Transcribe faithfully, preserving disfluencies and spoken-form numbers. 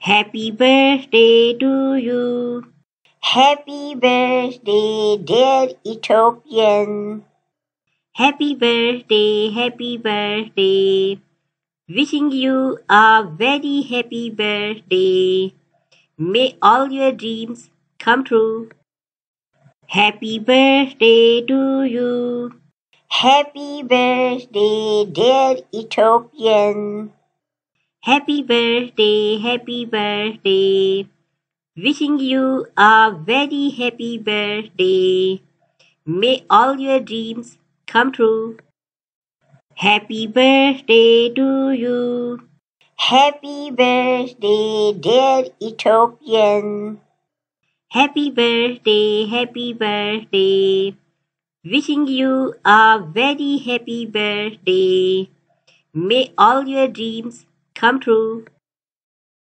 Happy birthday to you. Happy birthday, dear Ethiopian. Happy birthday, happy birthday. Wishing you a very happy birthday. May all your dreams come true. Happy birthday to you. Happy birthday, dear Ethiopian. Happy birthday, happy birthday. Wishing you a very happy birthday. May all your dreams come true. Happy birthday to you. Happy birthday, dear Ethiopian. Happy birthday, happy birthday. Wishing you a very happy birthday. May all your dreams come true.